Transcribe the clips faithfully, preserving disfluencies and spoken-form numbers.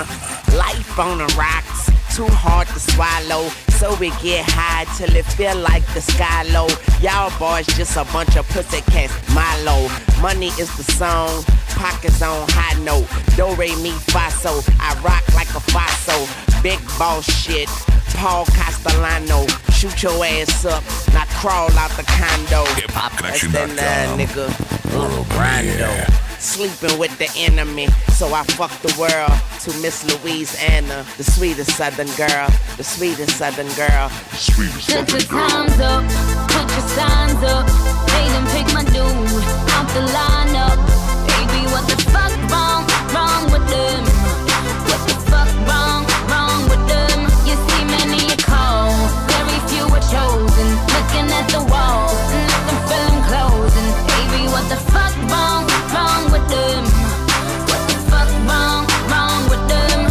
uh, life on the rocks, too hard to swallow, so we get high till it feel like the sky low. Y'all boys just a bunch of pussy cats, Milo. Money is the song, pockets on high note, do re mi fa so, I rock like a faso, big boss shit, Paul Castellano. Shoot your ass up, now crawl out the condo. Hip hop connection dot com. That nigga, World Brando. Sleeping with the enemy, so I fucked the world to Miss Louisiana, the sweetest Southern girl, the sweetest Southern girl. Sweetest Southern girl. Put your times up, put your signs up, they done pick my dude off the lineup. Baby, what the fuck wrong, wrong with them? What the fuck wrong, wrong with them? You see many are called, very few are chosen. Looking at the walls, nothing feeling closing. Baby, what the fuck wrong? Wrong with them? What the fuck wrong, wrong with them?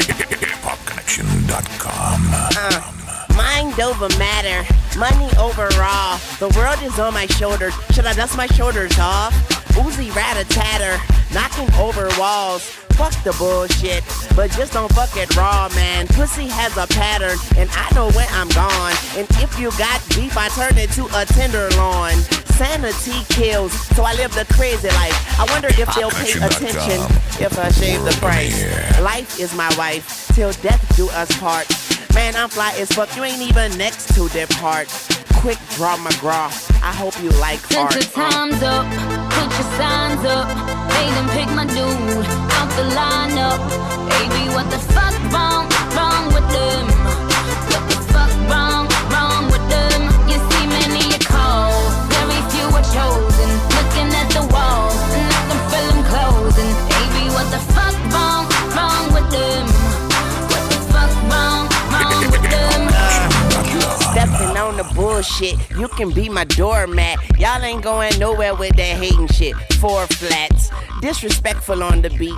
hip hop connection dot com. uh, Mind over matter, money overall. The world is on my shoulders. Should I dust my shoulders off? Uzi rat-a-tatter, knocking over walls. Fuck the bullshit, but just don't fuck it raw, man. Pussy has a pattern, and I know when I'm gone. And if you got beef, I turn it to a tenderloin. Sanity kills, so I live the crazy life. I wonder if they'll pay attention if I shave the price. Life is my wife, till death do us part. Man, I'm fly as fuck, you ain't even next to depart. Quick Draw McGraw, I hope you like art. Put your times up, put your signs up, they done pick my dude out the lineup. Baby, what the fuck wrong, wrong with them? What the fuck wrong, wrong with them? You see many are called, very few are chosen. Looking at the walls, nothing feeling closing. Baby, what the fuck wrong, wrong with them? What the fuck wrong, wrong with them? Stepping on the bullshit, you can be my doormat. Y'all ain't going nowhere with that hating shit. Four flats, disrespectful on the beat.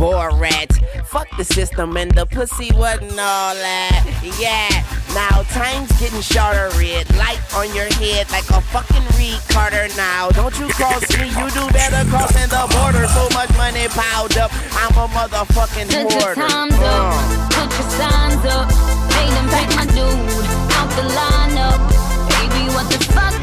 Borat, fuck the system and the pussy wasn't all that. Yeah, now time's getting shorter, red light on your head like a fucking Reed Carter now. Don't you cross me, you do better crossing the border. So much money piled up, I'm a motherfucking hoarder. Put your times up, put your signs up, they done pick my dude out the lineup. Baby, what the fuck?